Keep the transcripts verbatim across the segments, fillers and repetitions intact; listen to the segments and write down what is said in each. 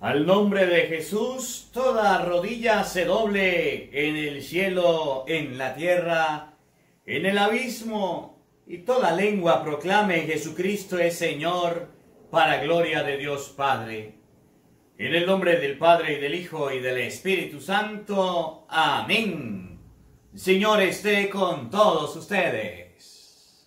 Al nombre de Jesús, toda rodilla se doble en el cielo, en la tierra, en el abismo, y toda lengua proclame: Jesucristo es Señor, para gloria de Dios Padre. En el nombre del Padre, y del Hijo, y del Espíritu Santo. Amén. Señor esté con todos ustedes.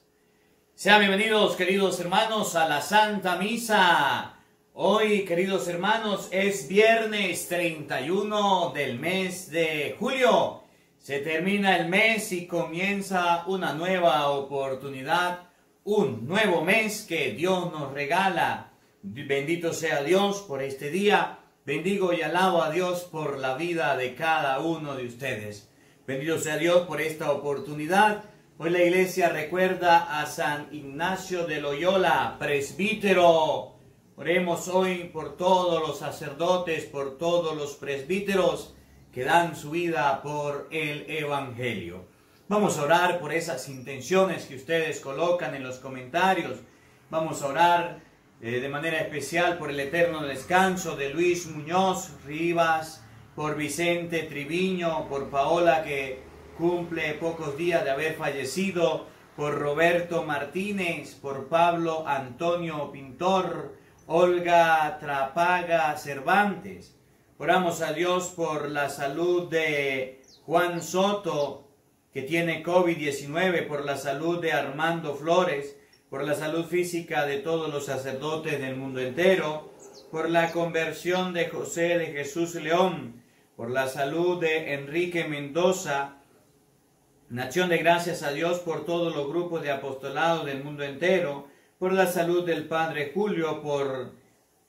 Sean bienvenidos, queridos hermanos, a la Santa Misa. Hoy, queridos hermanos, es viernes treinta y uno del mes de julio. Se termina el mes y comienza una nueva oportunidad, un nuevo mes que Dios nos regala. Bendito sea Dios por este día. Bendigo y alabo a Dios por la vida de cada uno de ustedes. Bendito sea Dios por esta oportunidad. Hoy la iglesia recuerda a San Ignacio de Loyola, presbítero. Oremos hoy por todos los sacerdotes, por todos los presbíteros que dan su vida por el Evangelio. Vamos a orar por esas intenciones que ustedes colocan en los comentarios. Vamos a orar eh, de manera especial por el eterno descanso de Luis Muñoz Rivas, por Vicente Triviño, por Paola, que cumple pocos días de haber fallecido, por Roberto Martínez, por Pablo Antonio Pintor, Olga Trapaga Cervantes. Oramos a Dios por la salud de Juan Soto, que tiene COVID diecinueve, por la salud de Armando Flores, por la salud física de todos los sacerdotes del mundo entero, por la conversión de José de Jesús León, por la salud de Enrique Mendoza. Nación de gracias a Dios por todos los grupos de apostolado del mundo entero, por la salud del Padre Julio, por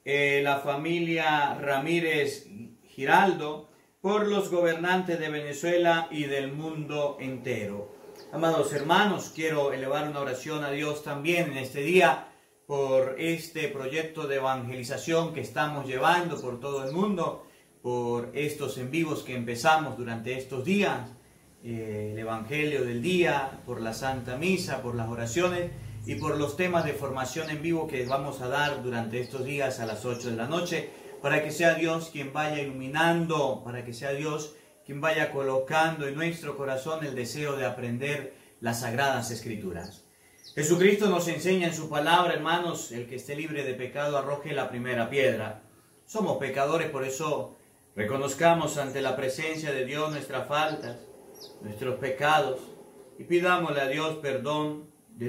eh, la familia Ramírez Giraldo, por los gobernantes de Venezuela y del mundo entero. Amados hermanos, quiero elevar una oración a Dios también en este día por este proyecto de evangelización que estamos llevando por todo el mundo, por estos en vivos que empezamos durante estos días, eh, el Evangelio del día, por la Santa Misa, por las oraciones, y por los temas de formación en vivo que vamos a dar durante estos días a las ocho de la noche, para que sea Dios quien vaya iluminando, para que sea Dios quien vaya colocando en nuestro corazón el deseo de aprender las Sagradas Escrituras. Jesucristo nos enseña en su palabra, hermanos: el que esté libre de pecado arroje la primera piedra. Somos pecadores, por eso reconozcamos ante la presencia de Dios nuestras faltas, nuestros pecados, y pidámosle a Dios perdón de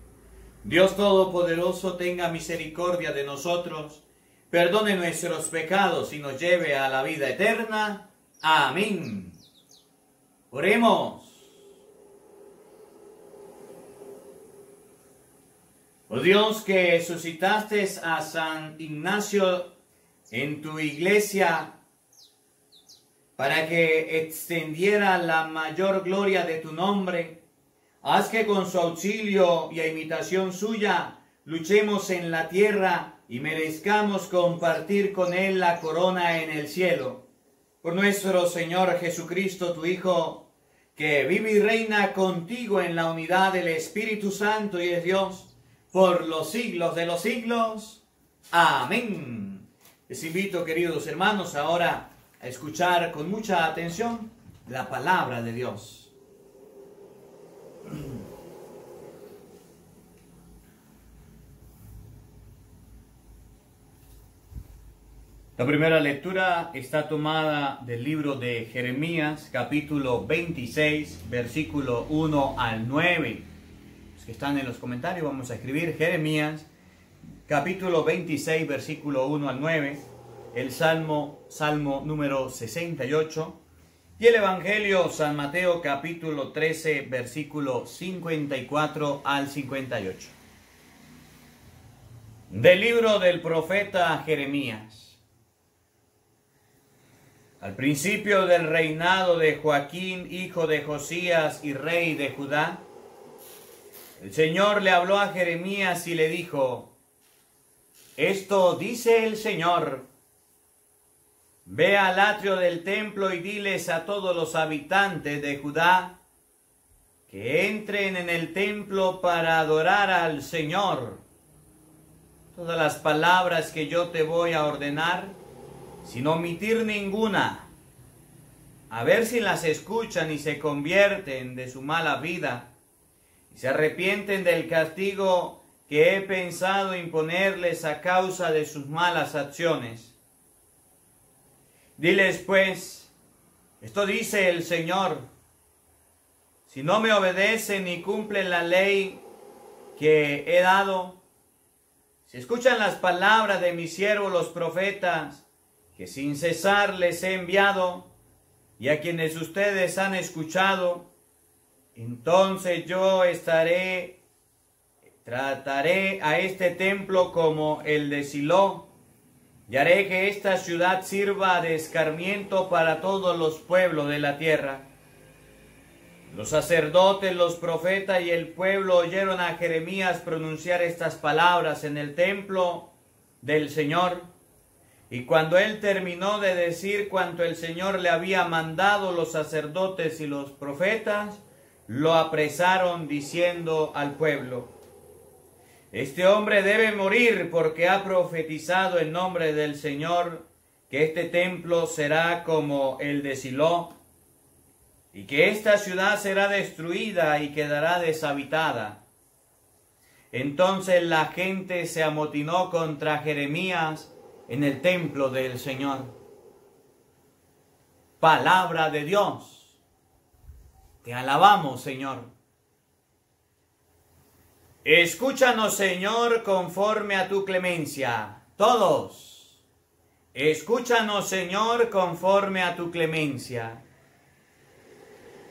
Dios Todopoderoso tenga misericordia de nosotros, perdone nuestros pecados y nos lleve a la vida eterna. Amén. Oremos. Oh Dios, que suscitaste a San Ignacio en tu iglesia, para que extendiera la mayor gloria de tu nombre, haz que con su auxilio y a imitación suya luchemos en la tierra y merezcamos compartir con él la corona en el cielo. Por nuestro Señor Jesucristo, tu Hijo, que vive y reina contigo en la unidad del Espíritu Santo y es Dios, por los siglos de los siglos. Amén. Les invito, queridos hermanos, ahora a escuchar con mucha atención la palabra de Dios. La primera lectura está tomada del libro de Jeremías, capítulo veintiséis, versículo uno al nueve. Los que están en los comentarios, vamos a escribir Jeremías, capítulo veintiséis, versículo uno al nueve. El Salmo, Salmo número sesenta y ocho, y el Evangelio San Mateo capítulo trece, versículo cincuenta y cuatro al cincuenta y ocho. Del libro del profeta Jeremías. Al principio del reinado de Joaquín, hijo de Josías y rey de Judá, el Señor le habló a Jeremías y le dijo: Esto dice el Señor, ve al atrio del templo y diles a todos los habitantes de Judá que entren en el templo para adorar al Señor. Todas las palabras que yo te voy a ordenar, sin omitir ninguna, a ver si las escuchan y se convierten de su mala vida y se arrepienten del castigo que he pensado imponerles a causa de sus malas acciones. Diles pues, esto dice el Señor: si no me obedecen y cumplen la ley que he dado, si escuchan las palabras de mis siervos los profetas, que sin cesar les he enviado, y a quienes ustedes han escuchado, entonces yo estaré, trataré a este templo como el de Silo, y haré que esta ciudad sirva de escarmiento para todos los pueblos de la tierra. Los sacerdotes, los profetas y el pueblo oyeron a Jeremías pronunciar estas palabras en el templo del Señor. Y cuando él terminó de decir cuanto el Señor le había mandado, los sacerdotes y los profetas lo apresaron diciendo al pueblo: Este hombre debe morir porque ha profetizado en nombre del Señor que este templo será como el de Silo, y que esta ciudad será destruida y quedará deshabitada. Entonces la gente se amotinó contra Jeremías en el templo del Señor. Palabra de Dios. Te alabamos, Señor. Escúchanos, Señor, conforme a tu clemencia. Todos. Escúchanos, Señor, conforme a tu clemencia.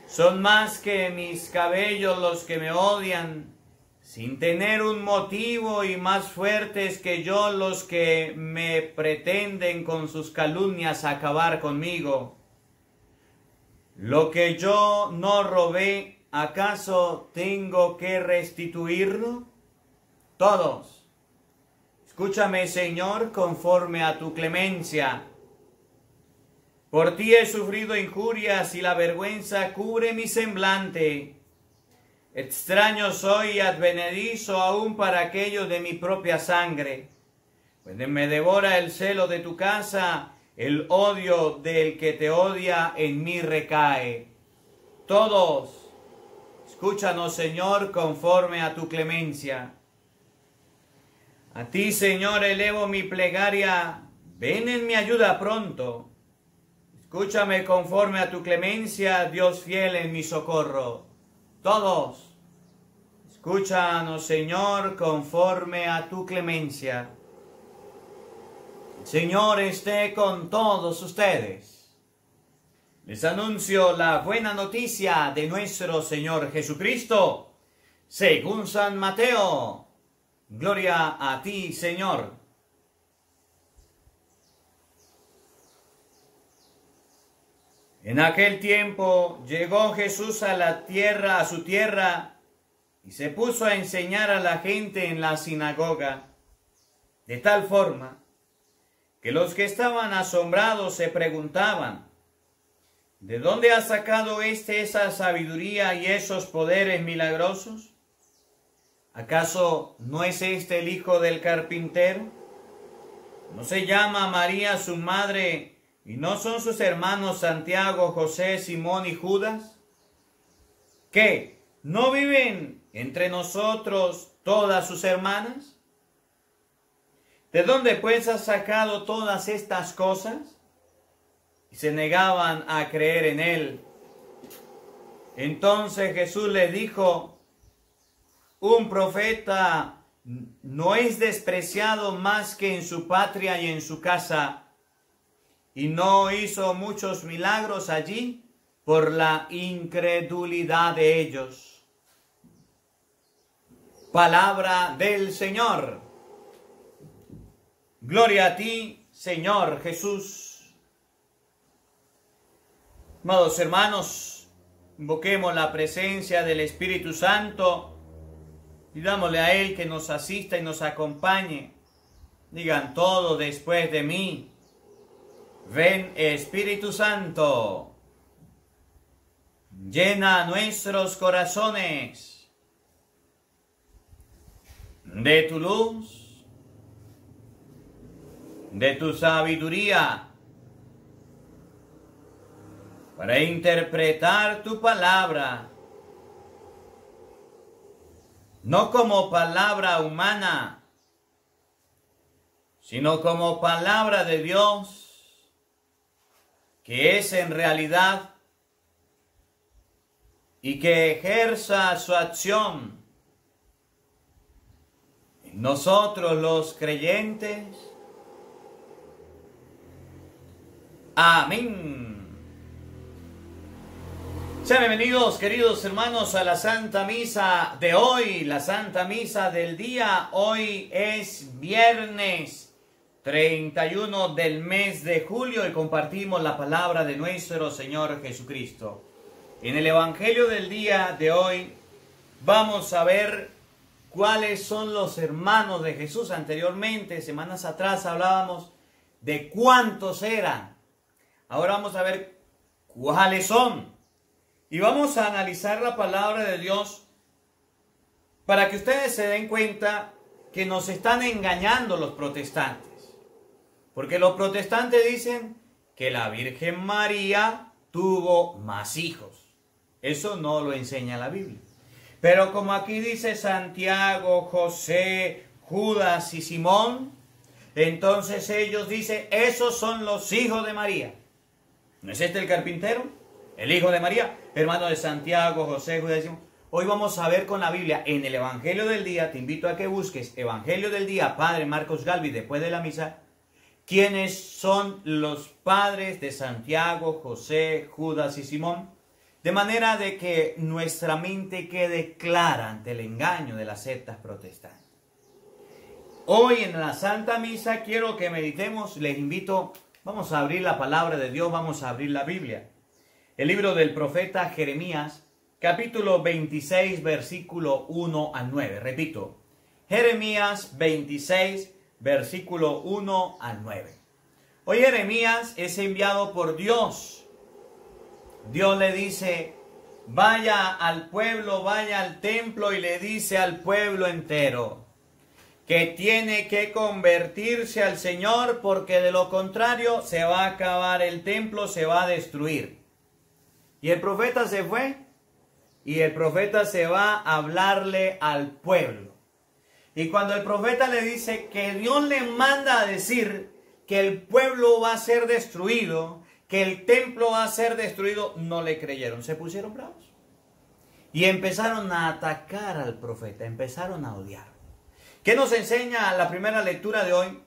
Son más que mis cabellos los que me odian, sin tener un motivo, y más fuertes que yo los que me pretenden con sus calumnias acabar conmigo. Lo que yo no robé, ¿acaso tengo que restituirlo? Todos. Escúchame, Señor, conforme a tu clemencia. Por ti he sufrido injurias y la vergüenza cubre mi semblante. Extraño soy y advenedizo aún para aquellos de mi propia sangre. Pues me devora el celo de tu casa, el odio del que te odia en mí recae. Todos, escúchanos, Señor, conforme a tu clemencia. A ti, Señor, elevo mi plegaria, ven en mi ayuda pronto. Escúchame conforme a tu clemencia, Dios fiel en mi socorro. Todos, escúchanos, Señor, conforme a tu clemencia. El Señor esté con todos ustedes. Les anuncio la buena noticia de nuestro Señor Jesucristo, según San Mateo. Gloria a ti, Señor. En aquel tiempo llegó Jesús a la tierra, a su tierra, y se puso a enseñar a la gente en la sinagoga, de tal forma que los que estaban asombrados se preguntaban: ¿De dónde ha sacado éste esa sabiduría y esos poderes milagrosos? ¿Acaso no es este el hijo del carpintero? ¿No se llama María su madre? ¿Y no son sus hermanos Santiago, José, Simón y Judas? ¿Qué? ¿No viven entre nosotros todas sus hermanas? ¿De dónde pues has sacado todas estas cosas? Y se negaban a creer en él. Entonces Jesús les dijo: Un profeta no es despreciado más que en su patria y en su casa. Y no hizo muchos milagros allí por la incredulidad de ellos. Palabra del Señor. Gloria a ti, Señor Jesús. Amados hermanos, invoquemos la presencia del Espíritu Santo, pidámosle a Él que nos asista y nos acompañe. Digan todo después de mí: ven Espíritu Santo, llena nuestros corazones de tu luz, de tu sabiduría, para interpretar tu palabra, no como palabra humana, sino como palabra de Dios, que es en realidad, y que ejerza su acción en nosotros los creyentes. Amén. Sean bienvenidos, queridos hermanos, a la Santa Misa de hoy, la Santa Misa del día. Hoy es viernes treinta y uno del mes de julio y compartimos la palabra de nuestro Señor Jesucristo. En el Evangelio del día de hoy vamos a ver cuáles son los hermanos de Jesús. Anteriormente, semanas atrás, hablábamos de cuántos eran. Ahora vamos a ver cuáles son. Y vamos a analizar la palabra de Dios para que ustedes se den cuenta que nos están engañando los protestantes. Porque los protestantes dicen que la Virgen María tuvo más hijos. Eso no lo enseña la Biblia. Pero como aquí dice Santiago, José, Judas y Simón, entonces ellos dicen, esos son los hijos de María. ¿No es este el carpintero? El hijo de María, hermano de Santiago, José, Judá. Hoy vamos a ver con la Biblia en el Evangelio del día. Te invito a que busques Evangelio del día, Padre Marcos Galvis, después de la misa. ¿Quiénes son los padres de Santiago, José, Judas y Simón? De manera de que nuestra mente quede clara ante el engaño de las sectas protestantes. Hoy en la Santa Misa quiero que meditemos. Les invito, vamos a abrir la palabra de Dios, vamos a abrir la Biblia. El libro del profeta Jeremías, capítulo veintiséis, versículo uno al nueve. Repito, Jeremías veintiséis, versículo uno al nueve. Hoy Jeremías es enviado por Dios. Dios le dice, vaya al pueblo, vaya al templo, y le dice al pueblo entero que tiene que convertirse al Señor, porque de lo contrario se va a acabar el templo, se va a destruir. Y el profeta se fue, y el profeta se va a hablarle al pueblo. Y cuando el profeta le dice que Dios le manda a decir que el pueblo va a ser destruido, que el templo va a ser destruido, no le creyeron, se pusieron bravos. Y empezaron a atacar al profeta, empezaron a odiarlo. ¿Qué nos enseña la primera lectura de hoy?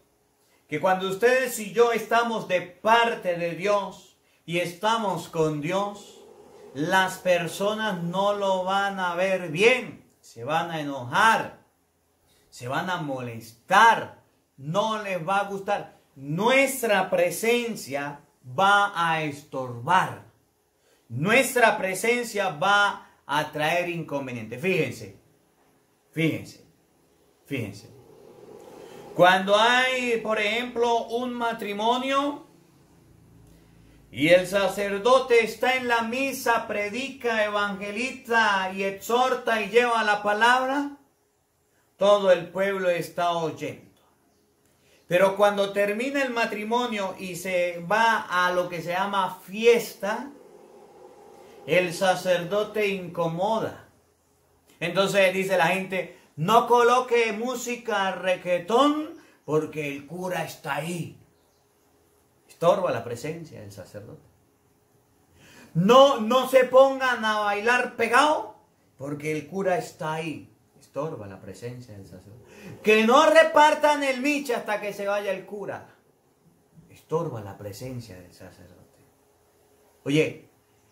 Que cuando ustedes y yo estamos de parte de Dios y estamos con Dios, las personas no lo van a ver bien, se van a enojar, se van a molestar, no les va a gustar. Nuestra presencia va a estorbar, nuestra presencia va a traer inconvenientes. Fíjense, fíjense, fíjense. Cuando hay, por ejemplo, un matrimonio, y el sacerdote está en la misa, predica, evangeliza y exhorta y lleva la palabra, todo el pueblo está oyendo. Pero cuando termina el matrimonio y se va a lo que se llama fiesta, el sacerdote incomoda. Entonces dice la gente, no coloque música reggaetón porque el cura está ahí. Estorba la presencia del sacerdote. No, no se pongan a bailar pegado, porque el cura está ahí. Estorba la presencia del sacerdote. Que no repartan el miche hasta que se vaya el cura. Estorba la presencia del sacerdote. Oye,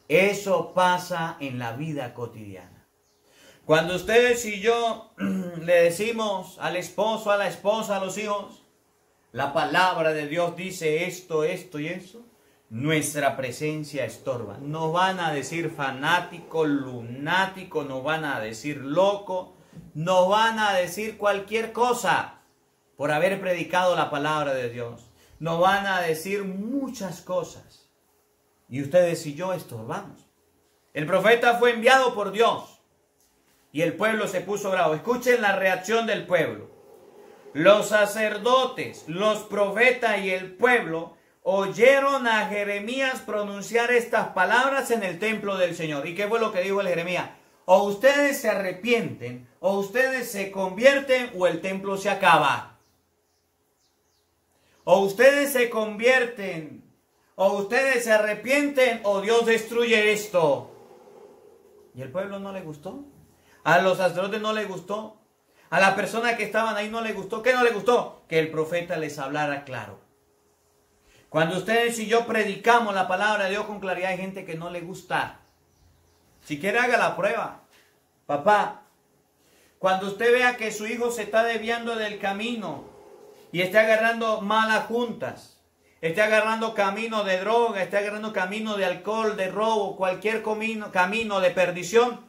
eso pasa en la vida cotidiana. Cuando ustedes y yo le decimos al esposo, a la esposa, a los hijos, la palabra de Dios dice esto, esto y eso, nuestra presencia estorba. No van a decir fanático, lunático, no van a decir loco, no van a decir cualquier cosa por haber predicado la palabra de Dios. No van a decir muchas cosas. Y ustedes y yo estorbamos. El profeta fue enviado por Dios y el pueblo se puso bravo. Escuchen la reacción del pueblo. Los sacerdotes, los profetas y el pueblo oyeron a Jeremías pronunciar estas palabras en el templo del Señor. ¿Y qué fue lo que dijo el Jeremías? O ustedes se arrepienten, o ustedes se convierten, o el templo se acaba. O ustedes se convierten, o ustedes se arrepienten, o Dios destruye esto. Y el pueblo no le gustó. A los sacerdotes no le gustó. A las personas que estaban ahí no le gustó. ¿Qué no le gustó? Que el profeta les hablara claro. Cuando ustedes y yo predicamos la palabra de Dios con claridad, hay gente que no le gusta. Si quiere, haga la prueba. Papá, cuando usted vea que su hijo se está desviando del camino y está agarrando malas juntas, está agarrando camino de droga, está agarrando camino de alcohol, de robo, cualquier camino, camino de perdición,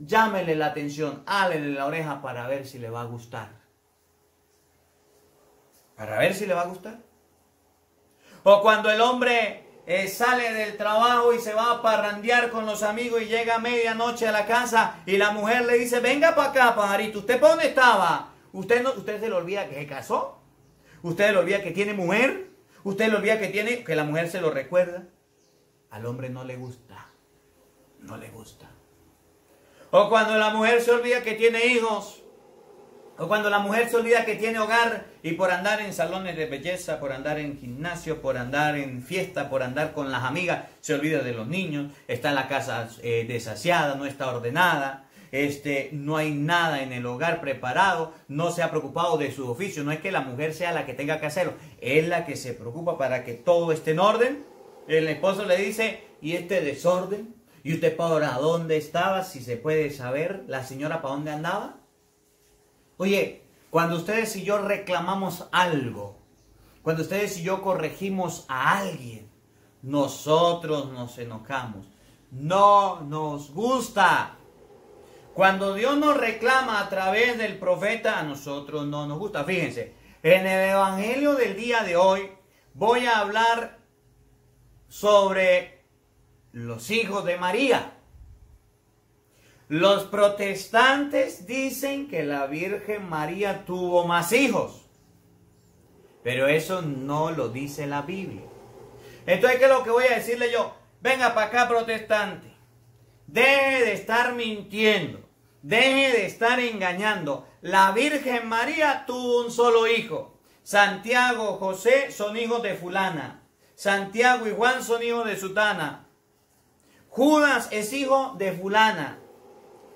llámele la atención, hálele la oreja para ver si le va a gustar. Para ver si le va a gustar. O cuando el hombre eh, sale del trabajo y se va a parrandear con los amigos y llega a medianoche a la casa y la mujer le dice, venga para acá, pajarito, ¿usted para dónde estaba? ¿Usted, no, ¿Usted se le olvida que se casó? ¿Usted se le olvida que tiene mujer? ¿Usted se le olvida que tiene, que la mujer se lo recuerda? Al hombre no le gusta, no le gusta. O cuando la mujer se olvida que tiene hijos. O cuando la mujer se olvida que tiene hogar y por andar en salones de belleza, por andar en gimnasio, por andar en fiesta, por andar con las amigas, se olvida de los niños, está en la casa eh, desasiada, no está ordenada, este, no hay nada en el hogar preparado, no se ha preocupado de su oficio. No es que la mujer sea la que tenga que hacerlo, es la que se preocupa para que todo esté en orden. El esposo le dice, ¿y este desorden? ¿Y usted para dónde estaba? Si se puede saber, la señora para dónde andaba. Oye, cuando ustedes y yo reclamamos algo, cuando ustedes y yo corregimos a alguien, nosotros nos enojamos. No nos gusta. Cuando Dios nos reclama a través del profeta, a nosotros no nos gusta. Fíjense, en el evangelio del día de hoy voy a hablar sobre los hijos de María. Los protestantes dicen que la Virgen María tuvo más hijos, pero eso no lo dice la Biblia. Entonces, ¿qué es lo que voy a decirle yo? Venga para acá, protestante, deje de estar mintiendo, deje de estar engañando. La Virgen María tuvo un solo hijo. Santiago, José son hijos de fulana. Santiago y Juan son hijos de sutana. Judas es hijo de fulana.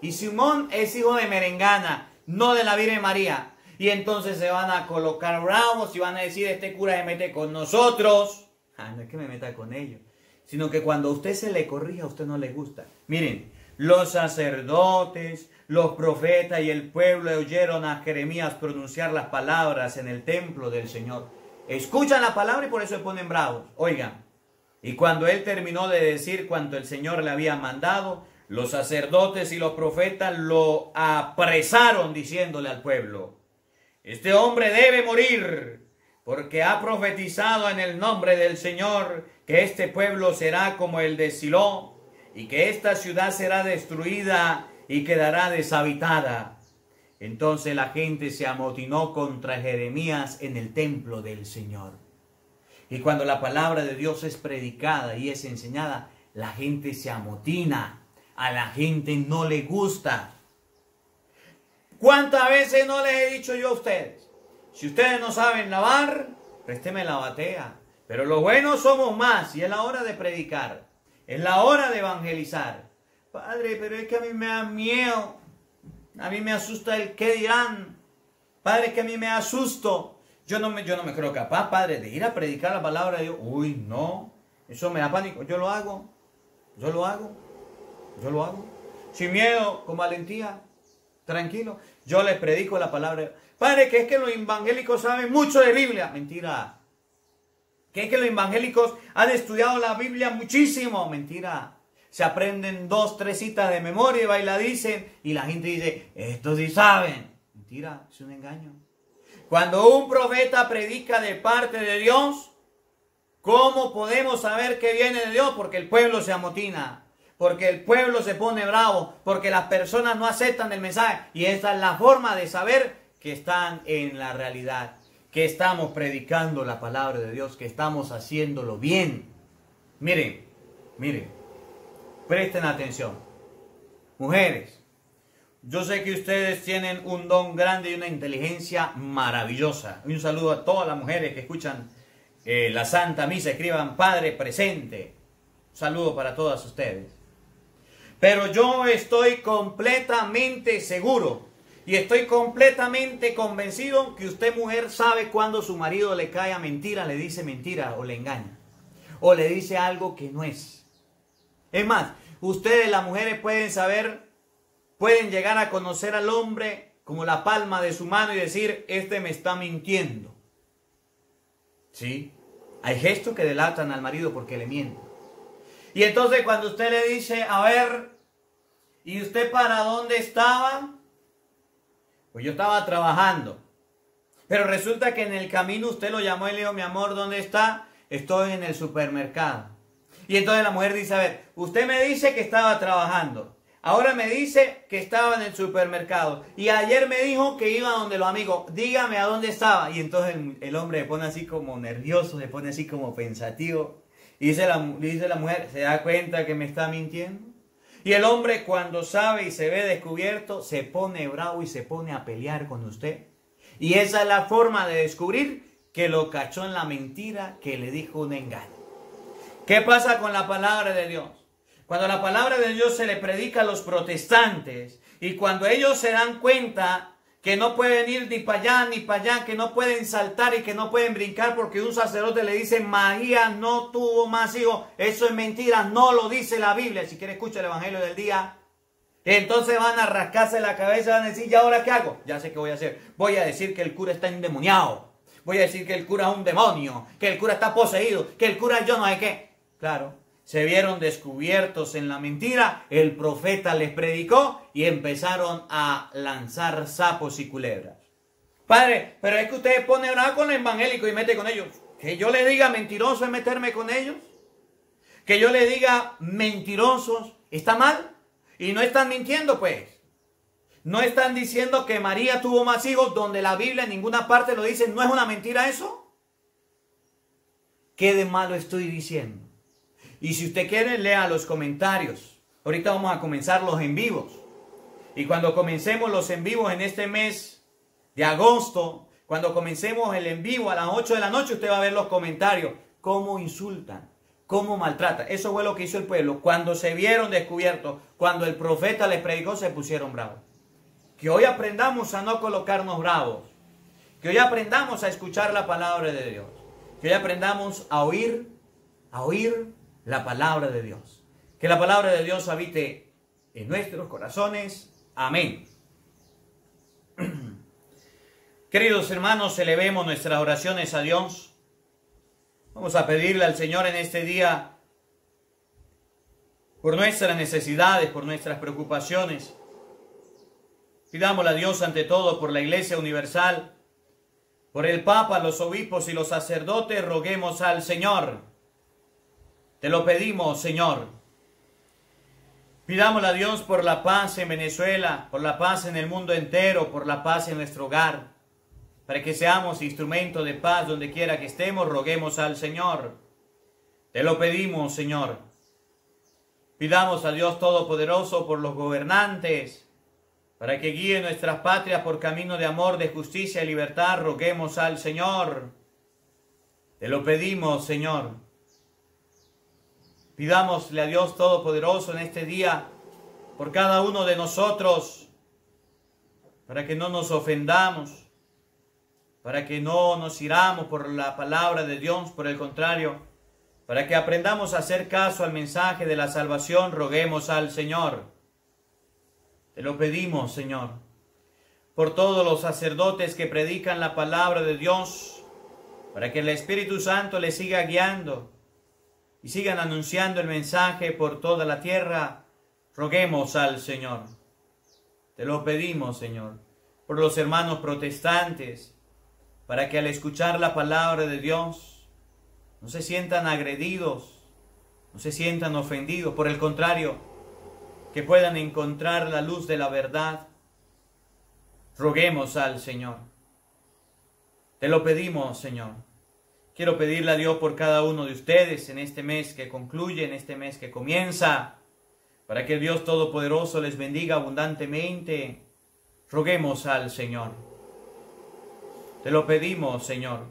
Y Simón es hijo de merengana, no de la Virgen María. Y entonces se van a colocar bravos y van a decir, este cura se mete con nosotros. Ah, no es que me meta con ellos, sino que cuando a usted se le corrige, a usted no le gusta. Miren, los sacerdotes, los profetas y el pueblo oyeron a Jeremías pronunciar las palabras en el templo del Señor. Escuchan la palabra y por eso se ponen bravos. Oigan, y cuando él terminó de decir cuanto el Señor le había mandado, los sacerdotes y los profetas lo apresaron diciéndole al pueblo, este hombre debe morir porque ha profetizado en el nombre del Señor que este pueblo será como el de Silo y que esta ciudad será destruida y quedará deshabitada. Entonces la gente se amotinó contra Jeremías en el templo del Señor. Y cuando la palabra de Dios es predicada y es enseñada, la gente se amotina. A la gente no le gusta. ¿Cuántas veces no les he dicho yo a ustedes? Si ustedes no saben lavar, présteme la batea. Pero los buenos somos más y es la hora de predicar. Es la hora de evangelizar. Padre, pero es que a mí me da miedo. A mí me asusta el qué dirán. Padre, es que a mí me asusto. Yo no me, yo no me creo capaz, padre, de ir a predicar la palabra de Dios. Uy, no. Eso me da pánico. Yo lo hago. Yo lo hago. Yo lo hago, sin miedo, con valentía, tranquilo. Yo les predico la palabra. Padre, que es que los evangélicos saben mucho de Biblia. Mentira. ¿Creen que los evangélicos han estudiado la Biblia muchísimo? Mentira. Se aprenden dos, tres citas de memoria y va y la dicen. Y la gente dice, estos sí saben. Mentira, es un engaño. Cuando un profeta predica de parte de Dios, ¿cómo podemos saber que viene de Dios? Porque el pueblo se amotina, porque el pueblo se pone bravo, porque las personas no aceptan el mensaje. Y esa es la forma de saber que están en la realidad, que estamos predicando la palabra de Dios, que estamos haciéndolo bien. Miren, miren, presten atención. Mujeres, yo sé que ustedes tienen un don grande y una inteligencia maravillosa. Un saludo a todas las mujeres que escuchan eh, la Santa Misa. Escriban Padre presente. Un saludo para todas ustedes. Pero yo estoy completamente seguro y estoy completamente convencido que usted, mujer, sabe cuando su marido le cae a mentira, le dice mentira o le engaña. O le dice algo que no es. Es más, ustedes las mujeres pueden saber... Pueden llegar a conocer al hombre como la palma de su mano y decir, este me está mintiendo. ¿Sí? Hay gestos que delatan al marido porque le mienten. Y entonces cuando usted le dice, a ver, ¿y usted para dónde estaba? Pues yo estaba trabajando. Pero resulta que en el camino usted lo llamó y le dijo, mi amor, ¿dónde está? Estoy en el supermercado. Y entonces la mujer dice, a ver, usted me dice que estaba trabajando. Ahora me dice que estaba en el supermercado. Y ayer me dijo que iba donde los amigos. Dígame a dónde estaba. Y entonces el, el hombre se pone así como nervioso, se pone así como pensativo. Y dice la, dice la mujer, ¿se da cuenta que me está mintiendo? Y el hombre, cuando sabe y se ve descubierto, se pone bravo y se pone a pelear con usted. Y esa es la forma de descubrir que lo cachó en la mentira, que le dijo un engaño. ¿Qué pasa con la palabra de Dios? Cuando la palabra de Dios se le predica a los protestantes y cuando ellos se dan cuenta que no pueden ir ni para allá ni para allá, que no pueden saltar y que no pueden brincar porque un sacerdote le dice María no tuvo más hijos, eso es mentira, no lo dice la Biblia. Si quiere escucha el evangelio del día, entonces van a rascarse la cabeza, van a decir, ¿y ahora qué hago? Ya sé qué voy a hacer, voy a decir que el cura está endemoniado, voy a decir que el cura es un demonio, que el cura está poseído, que el cura yo no sé qué. Claro. Se vieron descubiertos en la mentira, el profeta les predicó y empezaron a lanzar sapos y culebras. Padre, pero es que ustedes ponen bravo con los evangélicos y meten con ellos. Que yo le diga mentiroso es meterme con ellos. Que yo le diga mentirosos, ¿está mal? Y no están mintiendo pues. No están diciendo que María tuvo más hijos donde la Biblia en ninguna parte lo dice. ¿No es una mentira eso? ¿Qué de malo estoy diciendo? Y si usted quiere, lea los comentarios. Ahorita vamos a comenzar los en vivos. Y cuando comencemos los en vivos en este mes de agosto, cuando comencemos el en vivo a las ocho de la noche, usted va a ver los comentarios. Cómo insultan, cómo maltratan. Eso fue lo que hizo el pueblo. Cuando se vieron descubiertos, cuando el profeta les predicó, se pusieron bravos. Que hoy aprendamos a no colocarnos bravos. Que hoy aprendamos a escuchar la palabra de Dios. Que hoy aprendamos a oír, a oír, la palabra de Dios. Que la palabra de Dios habite en nuestros corazones. Amén. Queridos hermanos, elevemos nuestras oraciones a Dios. Vamos a pedirle al Señor en este día por nuestras necesidades, por nuestras preocupaciones. Pidámosle a Dios ante todo por la Iglesia Universal, por el Papa, los obispos y los sacerdotes. Roguemos al Señor. Te lo pedimos, Señor. Pidámosle a Dios por la paz en Venezuela, por la paz en el mundo entero, por la paz en nuestro hogar, para que seamos instrumento de paz donde quiera que estemos. Roguemos al Señor. Te lo pedimos, Señor. Pidamos a Dios Todopoderoso por los gobernantes, para que guíe nuestras patrias por camino de amor, de justicia y libertad. Roguemos al Señor. Te lo pedimos, Señor. Pidámosle a Dios Todopoderoso en este día por cada uno de nosotros, para que no nos ofendamos, para que no nos iramos por la palabra de Dios, por el contrario, para que aprendamos a hacer caso al mensaje de la salvación. Roguemos al Señor. Te lo pedimos, Señor, por todos los sacerdotes que predican la palabra de Dios, para que el Espíritu Santo les siga guiando y sigan anunciando el mensaje por toda la tierra, roguemos al Señor. Te lo pedimos, Señor, por los hermanos protestantes, para que al escuchar la palabra de Dios no se sientan agredidos, no se sientan ofendidos, por el contrario, que puedan encontrar la luz de la verdad. Roguemos al Señor. Te lo pedimos, Señor. Quiero pedirle a Dios por cada uno de ustedes en este mes que concluye, en este mes que comienza, para que Dios Todopoderoso les bendiga abundantemente. Roguemos al Señor. Te lo pedimos, Señor.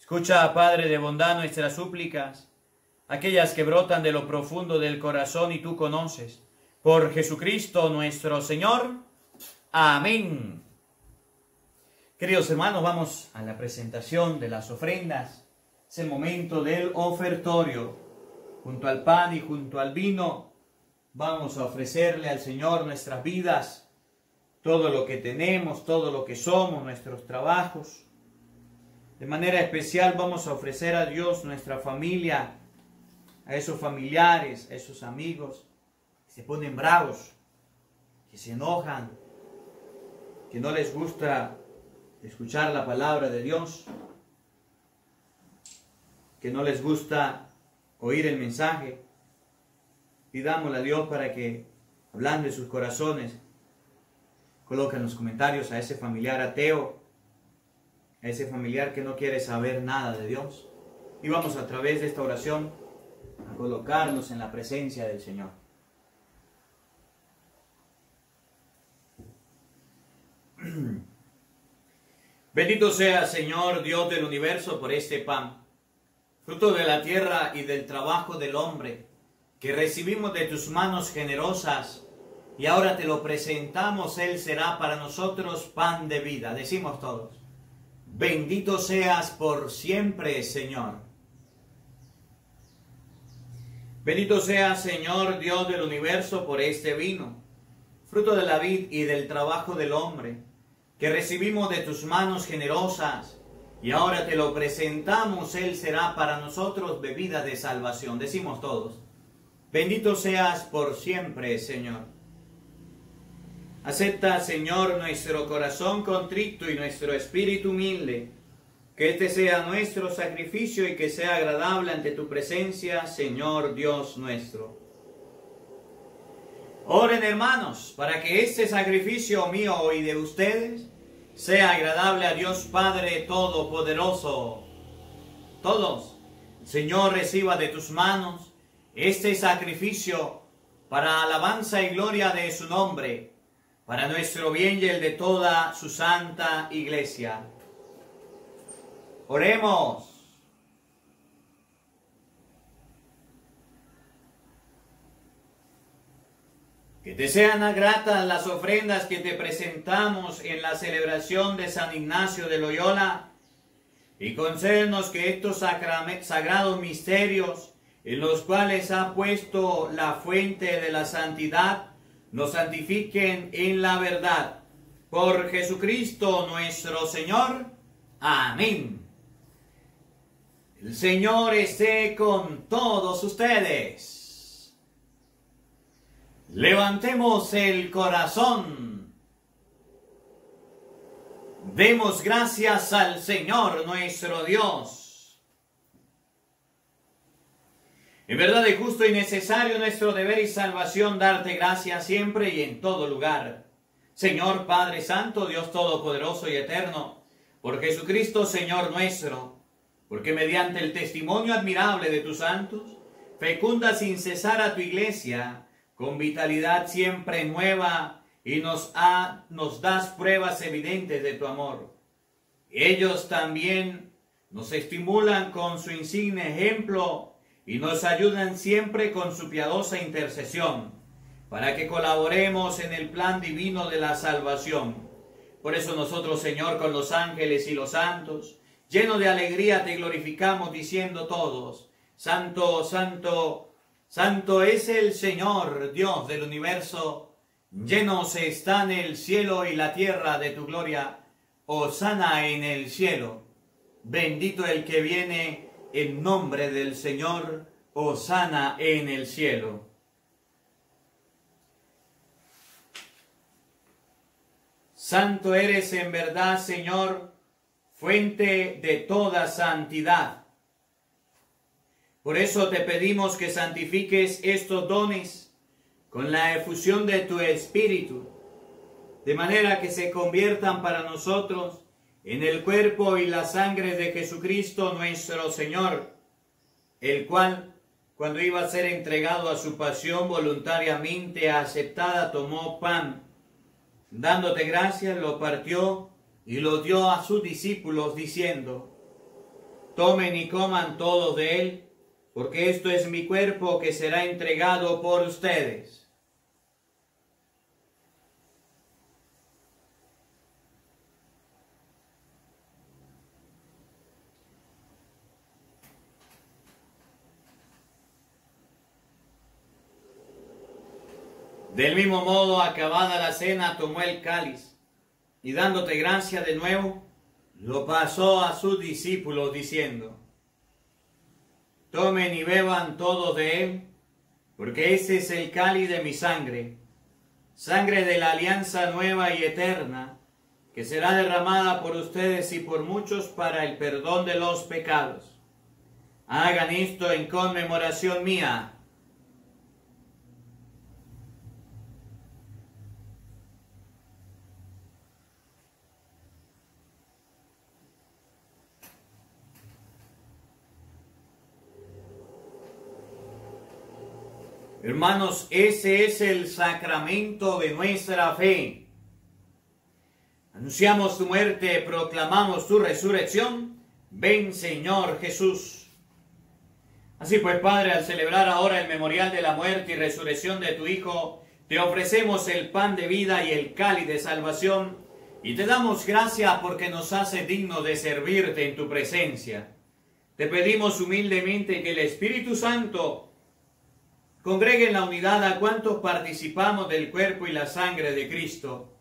Escucha, Padre de bondad, nuestras súplicas, aquellas que brotan de lo profundo del corazón y tú conoces. Por Jesucristo nuestro Señor. Amén. Queridos hermanos, vamos a la presentación de las ofrendas. Es el momento del ofertorio. Junto al pan y junto al vino, vamos a ofrecerle al Señor nuestras vidas, todo lo que tenemos, todo lo que somos, nuestros trabajos. De manera especial vamos a ofrecer a Dios nuestra familia, a esos familiares, a esos amigos que se ponen bravos, que se enojan, que no les gusta escuchar la palabra de Dios, que no les gusta oír el mensaje. Pidámosle a Dios para que, hablando de sus corazones, coloque en los comentarios a ese familiar ateo, a ese familiar que no quiere saber nada de Dios. Y vamos a través de esta oración a colocarnos en la presencia del Señor. Bendito sea, Señor, Dios del universo, por este pan, fruto de la tierra y del trabajo del hombre, que recibimos de tus manos generosas, y ahora te lo presentamos. Él será para nosotros pan de vida. Decimos todos: bendito seas por siempre, Señor. Bendito seas, Señor, Dios del universo, por este vino, fruto de la vid y del trabajo del hombre, que recibimos de tus manos generosas, y ahora te lo presentamos. Él será para nosotros bebida de salvación. Decimos todos: bendito seas por siempre, Señor. Acepta, Señor, nuestro corazón contrito y nuestro espíritu humilde, que este sea nuestro sacrificio y que sea agradable ante tu presencia, Señor Dios nuestro. Oren, hermanos, para que este sacrificio mío y de ustedes sea agradable a Dios Padre Todopoderoso. Todos, Señor, reciba de tus manos este sacrificio para alabanza y gloria de su nombre, para nuestro bien y el de toda su santa iglesia. Oremos. Que te sean gratas las ofrendas que te presentamos en la celebración de San Ignacio de Loyola, y concédenos que estos sagrados misterios, en los cuales ha puesto la fuente de la santidad, nos santifiquen en la verdad. Por Jesucristo nuestro Señor. Amén. El Señor esté con todos ustedes. Levantemos el corazón. Demos gracias al Señor nuestro Dios. En verdad es justo y necesario, nuestro deber y salvación, darte gracias siempre y en todo lugar, Señor Padre Santo, Dios Todopoderoso y Eterno, por Jesucristo Señor nuestro, porque mediante el testimonio admirable de tus santos, fecunda sin cesar a tu iglesia con vitalidad siempre nueva, y nos, ha, nos das pruebas evidentes de tu amor. Ellos también nos estimulan con su insigne ejemplo y nos ayudan siempre con su piadosa intercesión, para que colaboremos en el plan divino de la salvación. Por eso nosotros, Señor, con los ángeles y los santos, llenos de alegría te glorificamos diciendo todos: Santo, Santo, Santo es el Señor, Dios del universo, llenos están el cielo y la tierra de tu gloria. Hosana en el cielo. Bendito el que viene en nombre del Señor, hosana en el cielo. Santo eres en verdad, Señor, fuente de toda santidad. Por eso te pedimos que santifiques estos dones con la efusión de tu Espíritu, de manera que se conviertan para nosotros en el cuerpo y la sangre de Jesucristo nuestro Señor, el cual, cuando iba a ser entregado a su pasión voluntariamente aceptada, tomó pan. Dándote gracias, lo partió y lo dio a sus discípulos, diciendo: tomen y coman todos de él, porque esto es mi cuerpo que será entregado por ustedes. Del mismo modo, acabada la cena, tomó el cáliz, y dándote gracia de nuevo, lo pasó a sus discípulos, diciendo: tomen y beban todos de él, porque este es el cáliz de mi sangre, sangre de la alianza nueva y eterna, que será derramada por ustedes y por muchos para el perdón de los pecados. Hagan esto en conmemoración mía. Hermanos, ese es el sacramento de nuestra fe. Anunciamos tu muerte, proclamamos tu resurrección. Ven, Señor Jesús. Así pues, Padre, al celebrar ahora el memorial de la muerte y resurrección de tu Hijo, te ofrecemos el pan de vida y el cáliz de salvación, y te damos gracias porque nos hace dignos de servirte en tu presencia. Te pedimos humildemente que el Espíritu Santo congregue en la unidad a cuantos participamos del cuerpo y la sangre de Cristo.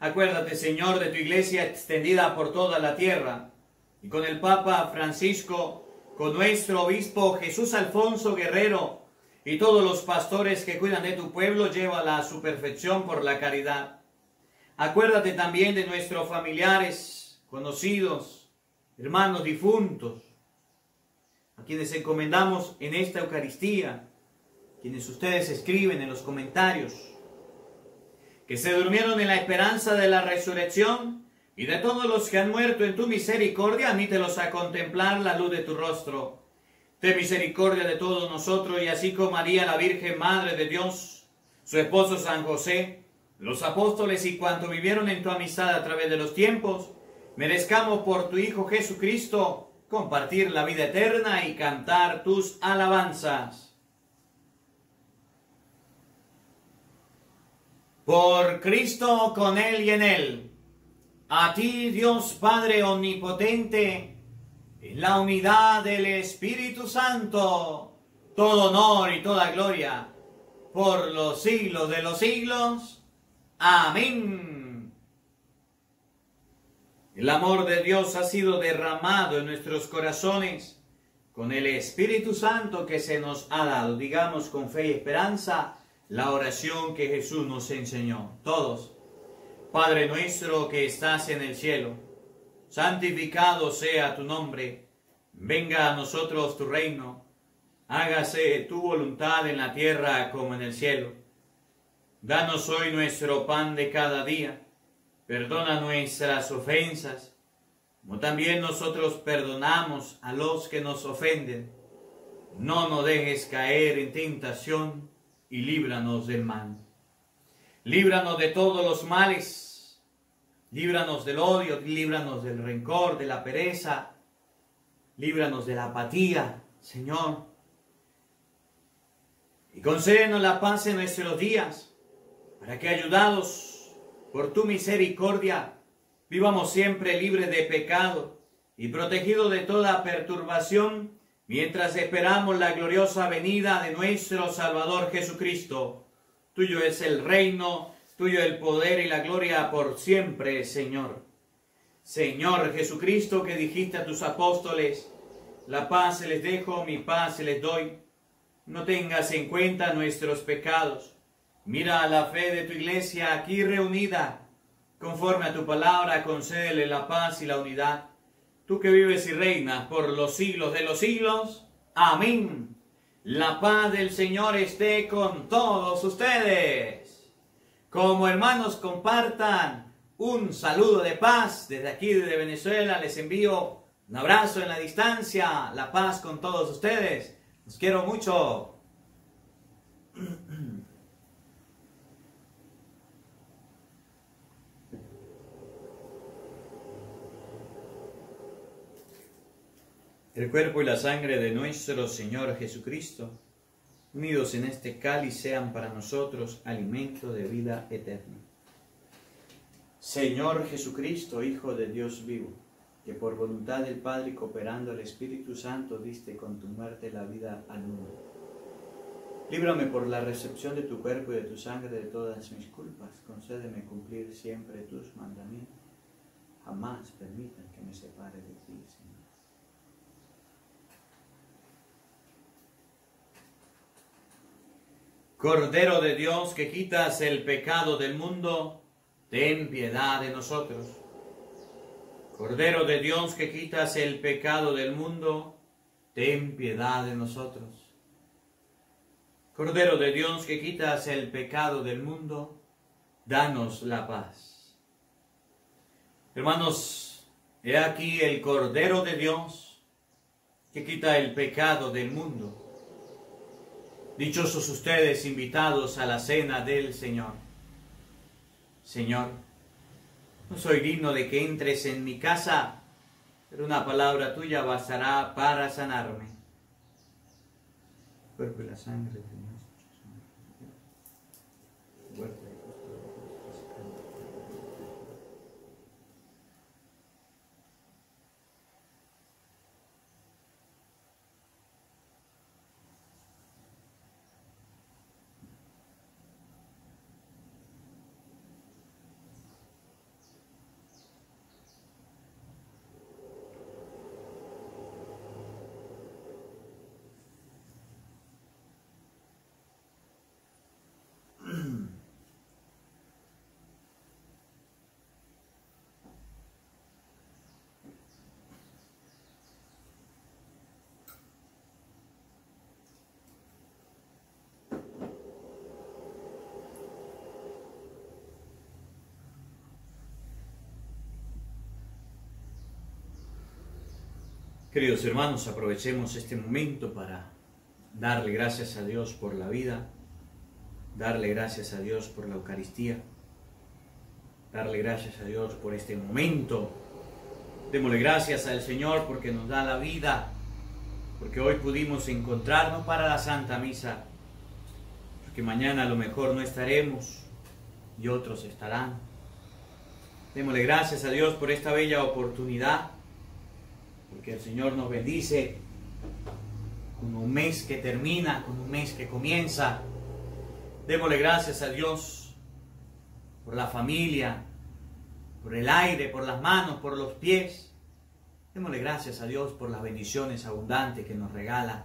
Acuérdate, Señor, de tu iglesia extendida por toda la tierra, y con el Papa Francisco, con nuestro obispo Jesús Alfonso Guerrero, y todos los pastores que cuidan de tu pueblo, llévala a su perfección por la caridad. Acuérdate también de nuestros familiares, conocidos, hermanos difuntos, a quienes encomendamos en esta Eucaristía, quienes ustedes escriben en los comentarios, que se durmieron en la esperanza de la resurrección, y de todos los que han muerto en tu misericordia, admítelos a contemplar la luz de tu rostro. Ten misericordia de todos nosotros, y así como María, la Virgen Madre de Dios, su esposo San José, los apóstoles y cuantos vivieron en tu amistad a través de los tiempos, merezcamos por tu Hijo Jesucristo compartir la vida eterna y cantar tus alabanzas. Por Cristo, con Él y en Él, a ti, Dios Padre Omnipotente, en la unidad del Espíritu Santo, todo honor y toda gloria, por los siglos de los siglos. Amén. El amor de Dios ha sido derramado en nuestros corazones con el Espíritu Santo que se nos ha dado. Digamos con fe y esperanza la oración que Jesús nos enseñó. Todos: Padre nuestro que estás en el cielo, santificado sea tu nombre. Venga a nosotros tu reino. Hágase tu voluntad en la tierra como en el cielo. Danos hoy nuestro pan de cada día. Perdona nuestras ofensas, como también nosotros perdonamos a los que nos ofenden. No nos dejes caer en tentación, y líbranos del mal. Líbranos de todos los males, líbranos del odio, líbranos del rencor, de la pereza, líbranos de la apatía, Señor. Y concédenos la paz en nuestros días, para que, ayudados por tu misericordia, vivamos siempre libres de pecado y protegidos de toda perturbación, mientras esperamos la gloriosa venida de nuestro Salvador Jesucristo. Tuyo es el reino, tuyo el poder y la gloria por siempre, Señor. Señor Jesucristo, que dijiste a tus apóstoles, la paz les dejo, mi paz les doy, no tengas en cuenta nuestros pecados. Mira a la fe de tu iglesia aquí reunida, conforme a tu palabra concédele la paz y la unidad. Tú que vives y reinas por los siglos de los siglos. Amén. La paz del Señor esté con todos ustedes. Como hermanos, compartan un saludo de paz desde aquí, desde Venezuela. Les envío un abrazo en la distancia. La paz con todos ustedes. Los quiero mucho. El cuerpo y la sangre de nuestro Señor Jesucristo, unidos en este cáliz, sean para nosotros alimento de vida eterna. Señor Jesucristo, Hijo de Dios vivo, que por voluntad del Padre, cooperando al Espíritu Santo, diste con tu muerte la vida al mundo. Líbrame por la recepción de tu cuerpo y de tu sangre de todas mis culpas. Concédeme cumplir siempre tus mandamientos. Jamás permitan que me separe de ti, Señor. Cordero de Dios, que quitas el pecado del mundo, ten piedad de nosotros. Cordero de Dios, que quitas el pecado del mundo, ten piedad de nosotros. Cordero de Dios, que quitas el pecado del mundo, danos la paz. Hermanos, he aquí el Cordero de Dios, que quita el pecado del mundo. Dichosos ustedes, invitados a la cena del Señor. Señor, no soy digno de que entres en mi casa, pero una palabra tuya bastará para sanarme. Cuerpo y la sangre de Dios. Queridos hermanos, aprovechemos este momento para darle gracias a Dios por la vida, darle gracias a Dios por la Eucaristía, darle gracias a Dios por este momento. Démosle gracias al Señor porque nos da la vida, porque hoy pudimos encontrarnos para la Santa Misa, porque mañana a lo mejor no estaremos y otros estarán. Démosle gracias a Dios por esta bella oportunidad, porque el Señor nos bendice con un mes que termina, con un mes que comienza. Démosle gracias a Dios por la familia, por el aire, por las manos, por los pies. Démosle gracias a Dios por las bendiciones abundantes que nos regala.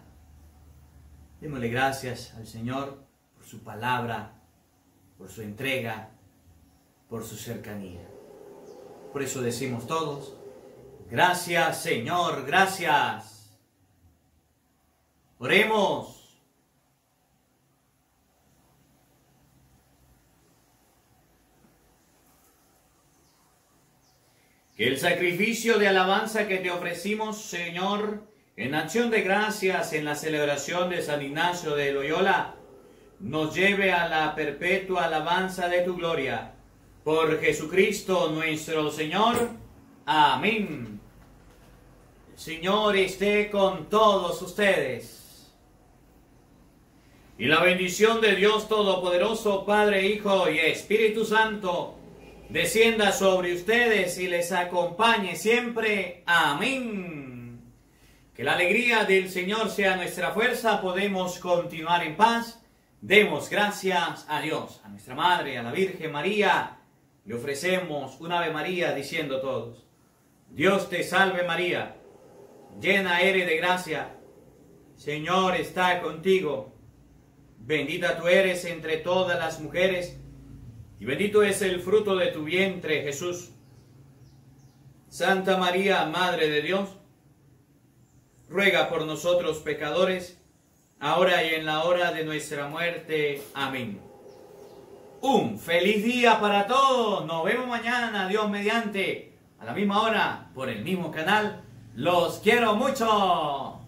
Démosle gracias al Señor por su palabra, por su entrega, por su cercanía. Por eso decimos todos: gracias, Señor, gracias. Oremos. Que el sacrificio de alabanza que te ofrecimos, Señor, en acción de gracias en la celebración de San Ignacio de Loyola, nos lleve a la perpetua alabanza de tu gloria. Por Jesucristo nuestro Señor. Amén. Señor esté con todos ustedes. Y la bendición de Dios Todopoderoso, Padre, Hijo y Espíritu Santo, descienda sobre ustedes y les acompañe siempre. Amén. Que la alegría del Señor sea nuestra fuerza, podemos continuar en paz. Demos gracias a Dios, a nuestra Madre, a la Virgen María. Le ofrecemos un Ave María diciendo todos: Dios te salve María, llena eres de gracia, Señor está contigo, bendita tú eres entre todas las mujeres, y bendito es el fruto de tu vientre, Jesús. Santa María, Madre de Dios, ruega por nosotros pecadores, ahora y en la hora de nuestra muerte. Amén. Un feliz día para todos. Nos vemos mañana, Dios mediante, a la misma hora, por el mismo canal. ¡Los quiero mucho!